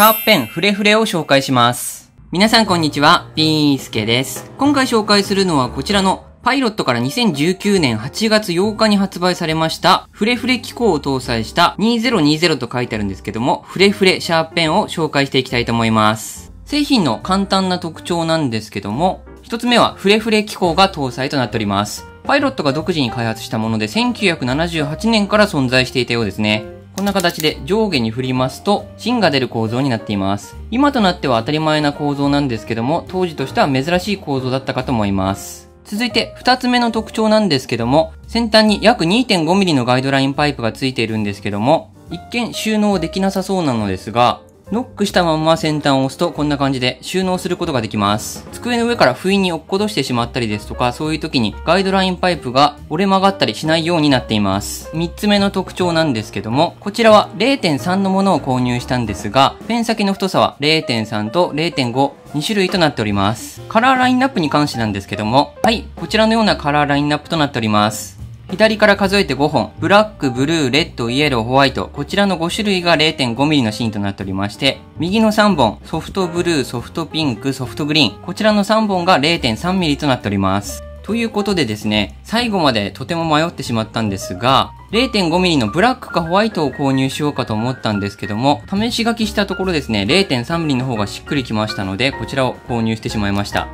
シャープペンフレフレを紹介します。皆さんこんにちは、ピースケです。今回紹介するのはこちらのパイロットから2019年8月8日に発売されましたフレフレ機構を搭載した2020と書いてあるんですけども、フレフレシャープペンを紹介していきたいと思います。製品の簡単な特徴なんですけども、一つ目はフレフレ機構が搭載となっております。パイロットが独自に開発したもので1978年から存在していたようですね。こんな形で上下に振りますと芯が出る構造になっています。今となっては当たり前な構造なんですけども、当時としては珍しい構造だったかと思います。続いて2つ目の特徴なんですけども、先端に約 2.5mm のガイドラインパイプがついているんですけども、一見収納できなさそうなのですが、ノックしたまま先端を押すとこんな感じで収納することができます。机の上から不意に落っことしてしまったりですとか、そういう時にガイドラインパイプが折れ曲がったりしないようになっています。3つ目の特徴なんですけども、こちらは 0.3 のものを購入したんですが、ペン先の太さは 0.3 と 0.5、2種類となっております。カラーラインナップに関してなんですけども、はい、こちらのようなカラーラインナップとなっております。左から数えて5本、ブラック、ブルー、レッド、イエロー、ホワイト、こちらの5種類が 0.5mm の芯となっておりまして、右の3本、ソフトブルー、ソフトピンク、ソフトグリーン、こちらの3本が 0.3mm となっております。ということでですね、最後までとても迷ってしまったんですが、0.5mm のブラックかホワイトを購入しようかと思ったんですけども、試し書きしたところですね、0.3mm の方がしっくりきましたので、こちらを購入してしまいました。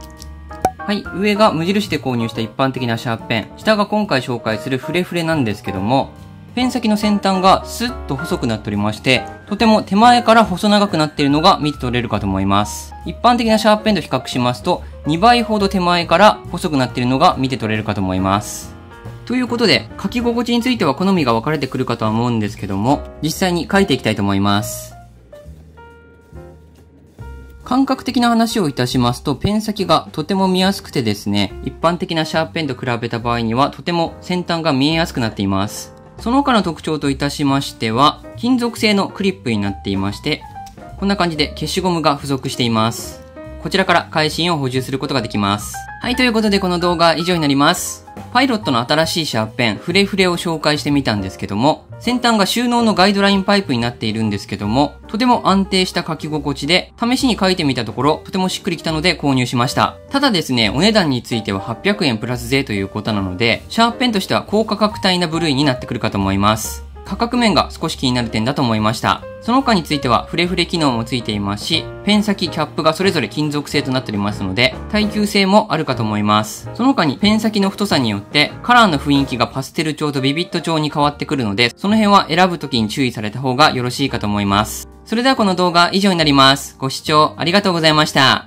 はい、上が無印で購入した一般的なシャープペン、下が今回紹介するフレフレなんですけども、ペン先の先端がスッと細くなっておりまして、とても手前から細長くなっているのが見て取れるかと思います。一般的なシャープペンと比較しますと、2倍ほど手前から細くなっているのが見て取れるかと思います。ということで、書き心地については好みが分かれてくるかとは思うんですけども、実際に書いていきたいと思います。感覚的な話をいたしますと、ペン先がとても見やすくてですね、一般的なシャープペンと比べた場合にはとても先端が見えやすくなっています。その他の特徴といたしましては、金属製のクリップになっていまして、こんな感じで消しゴムが付属しています。こちらから返芯を補充することができます。はい、ということでこの動画は以上になります。パイロットの新しいシャープペン、フレフレを紹介してみたんですけども、先端が収納のガイドラインパイプになっているんですけども、とても安定した書き心地で、試しに書いてみたところ、とてもしっくりきたので購入しました。ただですね、お値段については800円プラス税ということなので、シャープペンとしては高価格帯な部類になってくるかと思います。価格面が少し気になる点だと思いました。その他についてはフレフレ機能もついていますし、ペン先、キャップがそれぞれ金属製となっておりますので、耐久性もあるかと思います。その他にペン先の太さによって、カラーの雰囲気がパステル調とビビット調に変わってくるので、その辺は選ぶときに注意された方がよろしいかと思います。それではこの動画は以上になります。ご視聴ありがとうございました。